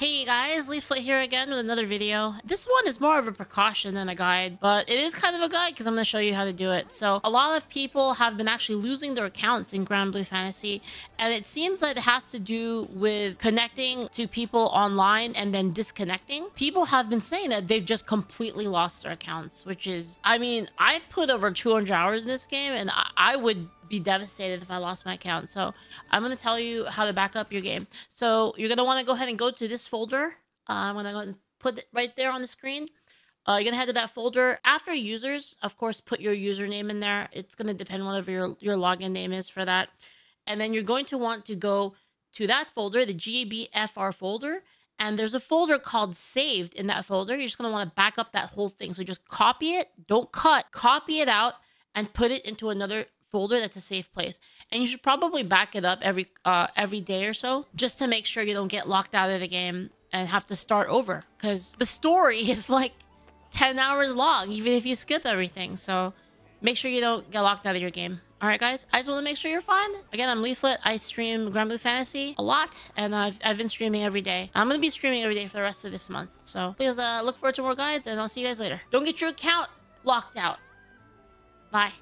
Hey guys, Leaflit here again with another video. This one is more of a precaution than a guide, but it is kind of a guide because I'm going to show you how to do it. So a lot of people have been actually losing their accounts in Granblue Fantasy, and it seems that it has to do with connecting to people online and then disconnecting. People have been saying that they've just completely lost their accounts, which is, I mean, I put over 200 hours in this game and I would be devastated if I lost my account. So I'm going to tell you how to back up your game. So you're going to want to go ahead and go to this folder. I'm going to go ahead and put it right there on the screen. You're going to head to that folder. After users, of course, put your username in there. It's going to depend whatever your login name is for that. And then you're going to want to go to that folder, the GBFR folder. And there's a folder called saved in that folder. You're just going to want to back up that whole thing. So just copy it. Don't cut. Copy it out and put it into another folder that's a safe place, and you should probably back it up every day or so, just to make sure you don't get locked out of the game and have to start over, because the story is like 10 hours long even if you skip everything. So make sure you don't get locked out of your game. All right guys, I just want to make sure you're fine. Again, I'm Leaflit. I stream Granblue Fantasy a lot, and I've been streaming every day. I'm gonna be streaming every day for the rest of this month, so please look forward to more guides, and I'll see you guys later. Don't get your account locked out. Bye.